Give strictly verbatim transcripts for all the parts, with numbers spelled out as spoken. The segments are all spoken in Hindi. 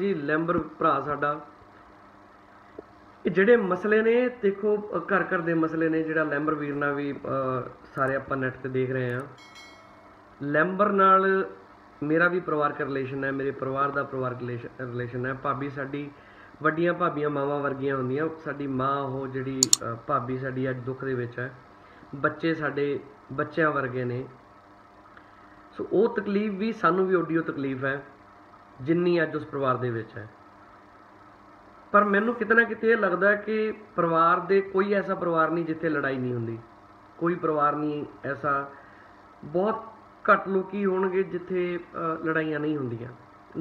जी लैंबर भरा साडा जिहड़े मसले ने देखो घर घर दे मसले ने जिहड़ा लैंबर वीर ना भी आ, सारे आपां नैट ते देख रहे हैं। लैंबर नाल मेरा भी परिवारक रिलेशन है, मेरे परिवार का परिवारक रिलेशन रिलेशन है। भाभी साडी वड्डियां भाभीआं मावां वर्गियां हुंदियां, साडी माँ हो जिहड़ी भाभी साडी अज दुख दे विच है, बच्चे साडे बच्चियां वर्गे ने। सो वो तकलीफ भी सानूं भी ओडी तकलीफ है जिन्नी अज उस परिवार दे विच है। पर मैनूं किते ना किते लगता है कि परिवार दे कोई ऐसा परिवार नहीं जिथे लड़ाई नहीं हुंदी, कोई परिवार नहीं ऐसा, बहुत घट लोग ही होणगे जिथे लड़ाइयां नहीं हुंदियां।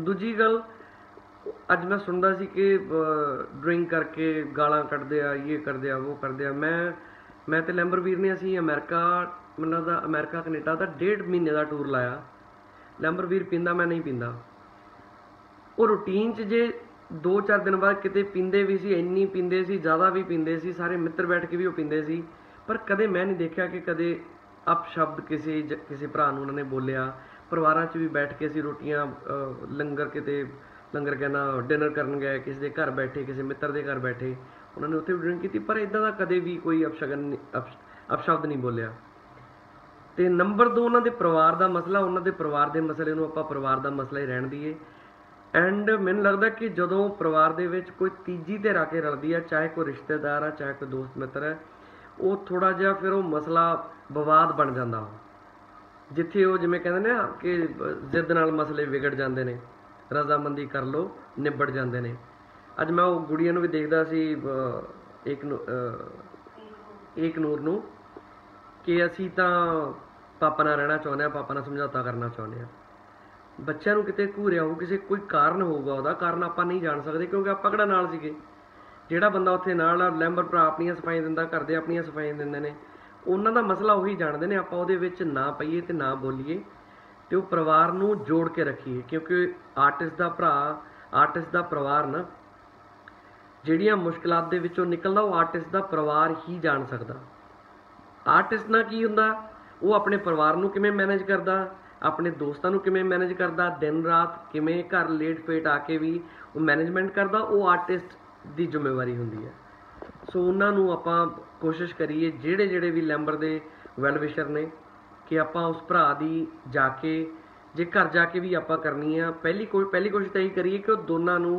दूजी गल अज मैं सुनदा सी कि ड्रिंक करके गालां कड्डदे आ, ये करदे आ, वो करदे आ। मैं मैं ते लैंबर वीर ने असीं अमेरिका मना दा अमेरिका कनेडा दा डेढ़ महीने का टूर लाया। लैंबर वीर पींदा, मैं नहीं पींदा। वो रूटीन च जे दो चार दिन बाद किते पींदे भी सी, इन्नी पींदे सी, ज़्यादा भी पींदे सी, सारे मित्र बैठ के भी वो पींदे सी। पर कदे मैं नहीं देखा कि कदे अपशब्द किसी ज किसी भरा नूं उन्होंने बोलिया। परिवारां च भी बैठ के असीं रोटियां लंगर किते लंगर कहना डिनर करन गए, किसी दे घर बैठे, किसी मित्र दे घर बैठे, उन्होंने उत्थे भी ड्रिंक कीती, पर इदां दा कदे भी कोई अपशगन अप अपशब्द नहीं बोलिया। ते नंबर दो उन्होंने परिवार का मसला, उन्होंने परिवार के मसले नूं आपां परिवार का मसला ही रहण दईए। एंड मैनूं लगदा कि जदों परिवार दे विच कोई तीजी ते रख के रलदी है, चाहे कोई रिश्तेदार है, चाहे कोई दोस्त मित्र है, वो थोड़ा जिहा फिर वो मसला विवाद बन जाता है, जिथे वो जिवें कहंदे ने कि जिद नाल मसले विगड़ जाते हैं, रजामंदी कर लो निबड़ जाते हैं। अज मैं वो गुड़िया नूं भी देखदा सी, एक नू एक नूर नूं, कि असीं तां पापा नाल रहना चाहुंदे हां, पापा नाल समझौता करना चाहुंदे हां। बच्चों को कितने घूरिया हो, किसी कोई कारण होगा, वह कारण आप नहीं जान सकते क्योंकि आप कड़ा नाल सीगे। जिहड़ा बंदा उत्थे नाल लैंबर भरा अपनियां सफाइयां दिंदा, घर दे अपनियां सफाइयां दिंदे ने, उन्हां दा मसला उही जाणदे ने। आपां उहदे विच ना पईए ते ना बोलीए ते उह परिवार नूं जोड़ के रखीए, क्योंकि आर्टिस्ट दा भरा आर्टिस्ट दा परिवार ना जिहड़ियां मुश्किलां दे विचों निकलदा उह आर्टिस्ट दा परिवार ही जाण सकदा। आर्टिस्ट ना की हुंदा, उह अपने परिवार नूं किवें मैनेज करदा, अपने दोस्तों किमें मैनेज करता, दिन रात किमें घर लेट फेट आके भी वो मैनेजमेंट करता, वो आर्टिस्ट की जिम्मेवारी होंगी है। सो उन्होंने आपां कोशिश करिए जेड़े जेड़े भी लैंबर दे वैलविशर ने कि आपां उस भरा दी जाके जे घर जाके भी आपां करनी है। पहली को पहली कोशिश यही करिए कि दोनों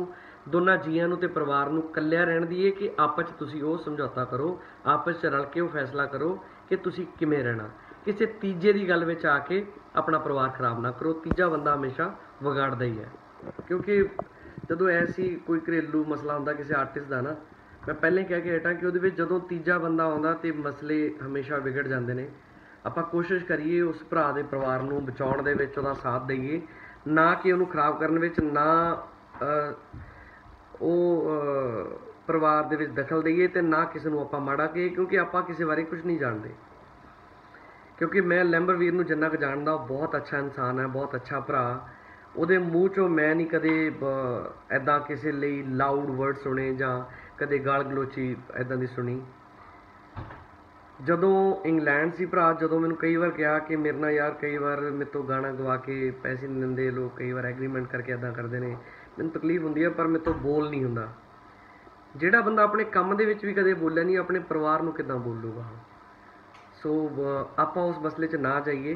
दोनों जियां नूं ते परिवार नूं कल्लिया रहण दीए, कि आपस च तुसीं ओह समझौता करो, आपस च रल के ओह फैसला करो कि तुसीं किवें रहणा। किसी तीजे की गल विच आके अपना परिवार खराब ना करो, तीजा बंदा हमेशा विगाड़दा ही है। क्योंकि जदों ऐसी कोई घरेलू मसला हुंदा किसी आर्टिस्ट का ना, मैं पहले कह के हटां कि उहदे विच जदों तीजा बंदा आउंदा ते मसले हमेशा विगड़ जाते हैं। आपां कोशिश करिए उस भरा दे परिवार नूं बचाउण दे विच उहदा साथ दईए, ना कि उहनूं खराब करन विच, ना ਉਹ परिवार दे विच दखल दईए ते ना किसी नूं आपां माड़ा कहिए, क्योंकि आपां किसी बारे कुछ नहीं जानते। क्योंकि मैं लैंबर वीर नूं जिन्ना क जानदा, बहुत अच्छा इंसान है, बहुत अच्छा भरा। उहदे मूँह चों मैं नहीं कदे ऐदां किसी लई लाउड वर्ड सुने जां कदे गाल गलोची ऐदां दी सुनी। जदों इंग्लैंड सी भरा, जदों मैनूं कई बार कहा कि मेरे नाल यार कई बार मेरे तो गाना गवा के पैसे नहीं दिंदे लोग, कई बार एग्रीमेंट करके ऐदां करदे ने, मैनूं तकलीफ हुंदी है पर मेरे तो बोल नहीं हुंदा। जिहड़ा बंदा अपने काम दे विच वी कदे बोलिया नहीं, अपने परिवार नूं किदां बोलूगा। सो आपां उस मसले च ना जाइए।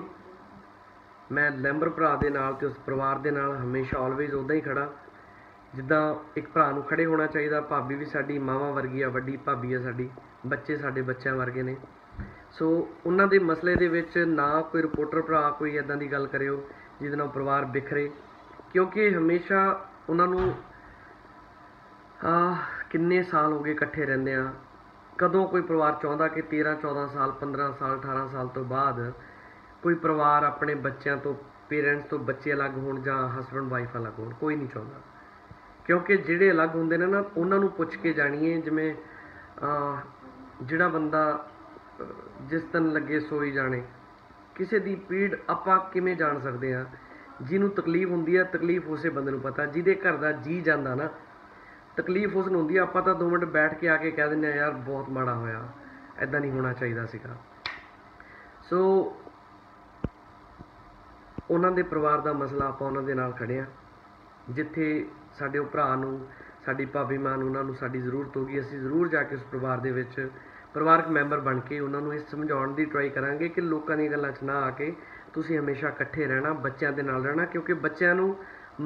मैं लैंबर भरा दे नाल ते उस परिवार दे नाल हमेशा ऑलवेज उदां ही खड़ा जिद्दां एक भरा नूं खड़े होना चाहिदा। भाभी भी साडी मावां वर्गी आ, वड्डी भाभी आ साडी, बच्चे साडे बच्चियां वर्गे ने। सो उन्हां दे मसले दे विच ना कोई रिपोर्टर भरा कोई इदां दी गल करिओ जिहदे नाल परिवार बिखरे, क्योंकि हमेशा उन्होंने किन्ने साल हो गए इकट्ठे रहंदे आ। कदों कोई परिवार चाहता कि तेरह चौदह साल पंद्रह साल अठारह साल तो बाद कोई परिवार अपने बच्चों तो पेरेंट्स तो बच्चे अलग होण जां हसबैंड वाइफ अलग होण, कोई नहीं चाहता। क्योंकि जिहड़े अलग होंदे ने ना उन्होंने पुछ के जाणीए, जिवें जिहड़ा बंदा जिस तन लगे सोई जाणे, किसी दी पीड़ आपां किवें जाण सकदे आ। जिन्हों तकलीफ होंदी है तकलीफ उस बंदे नूं पता, जिहदे घर दा जी जांदा ना तकलीफ उस नूं हुंदी। आपां तां दो मिनट बैठ के आके कह दिंदे यार बहुत माड़ा होया, ऐदां नहीं होना चाहिदा सीगा। सो उन्हां दे परिवार दा मसला आपां उन्हां दे नाल खड़े आ। जिथे साडे भरा नूं साडी भाभी मां नूं उहनां नूं साडी जरूरत होगी, असीं जरूर जाके उस परिवार दे विच परिवारक मैंबर बन के उहनां नूं इस समझाउण दी ट्राई करांगे कि लोकां दी गल्लां च ना आके तुसीं हमेशा इकट्ठे रहना, बच्चों के नाल रहना, क्योंकि बच्चों नूं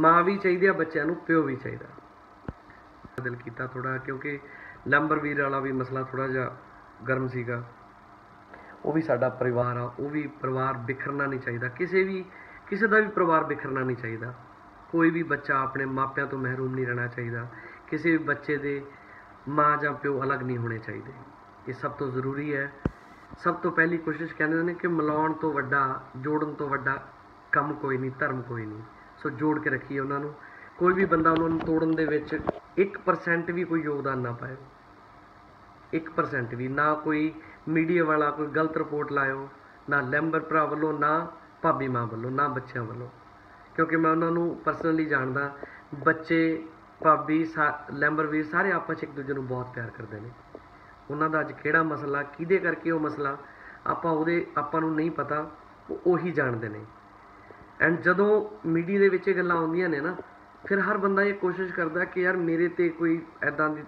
माँ भी चाहिए, बच्चों नूं प्यो भी चाहिए। दिल कीता थोड़ा क्योंकि लंबर वीर वाला भी मसला थोड़ा जिहा गर्म सीगा, वो भी साडा परिवार आ, वो भी परिवार बिखरना नहीं चाहिए, किसी भी किसी का भी परिवार बिखरना नहीं चाहिए। कोई भी बच्चा अपने मापियां तो महरूम नहीं रहना चाहिए, किसी भी बच्चे दे माँ या प्यो अलग नहीं होने चाहिए, ये सब तो जरूरी है। सब तो पहली कोशिश कहते हैं कि मिलाउण तो वड्डा, जोड़न तो वड्डा कम कोई नहीं, धर्म कोई नहीं। सो जोड़ के रखिए उन्होंने, कोई भी बंदा उन्होंने तोड़न दे विच एक परसेंट भी कोई योगदान ना पाए, एक परसेंट भी ना। कोई मीडिया वाला कोई गलत रिपोर्ट लाओ, ना लैंबर भरा वालों, ना भाभी माँ वालों, ना बच्चों वालों, क्योंकि मैं उन्होंने परसनली जानदा। बच्चे, भाभी, सा लैंबर वीर सारे आपस एक दूजे को बहुत प्यार करते हैं। उन्होंने अज केड़ा मसला, किदे करके वो मसला, आपां उहदे आपां नूं नहीं पता, वो ही जानते हैं। एंड जदों मीडिया दे विच गल्लां आउंदियां ने ना, फिर हर बंदा ये कोशिश करता कि यार मेरे ते कोई इदां दी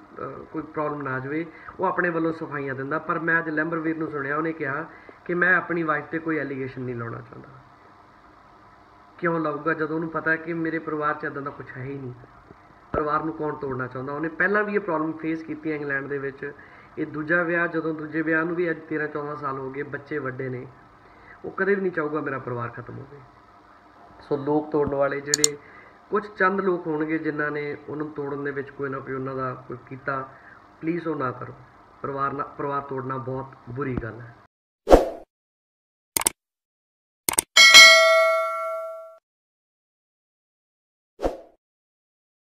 कोई प्रॉब्लम ना आ जाए, वो अपने वालों सफाइयां दिंदा। पर मैं अज लैंबर वीर नूं सुनिया, उन्हें कहा कि मैं अपनी वाइफ ते कोई एलीगेशन नहीं लाना चाहता। क्यों लाऊगा जदों उन्हें पता है कि मेरे परिवार च इदां दा कुछ है ही नहीं, परिवार नूं कौन तोड़ना चाहता। उन्हें पहलां भी ये प्रॉब्लम फेस की इंग्लैंड दे विच, ये दूजा विआह, जदों दूजे विआह नूं भी अज तेरह चौदह साल हो गए, बच्चे वड्डे ने, वो कदे भी नहीं चाहूगा मेरा परिवार खत्म हो जाए। सो लोग तोड़न वाले जिहड़े कुछ चंद लोग होंगे जिन्हां ने उन्होंने तोड़न दे विच कोई ना कोई उन्हां दा कोई कीता, प्लीज़ वो ना करो। परिवार ना परिवार तोड़ना बहुत बुरी गल है।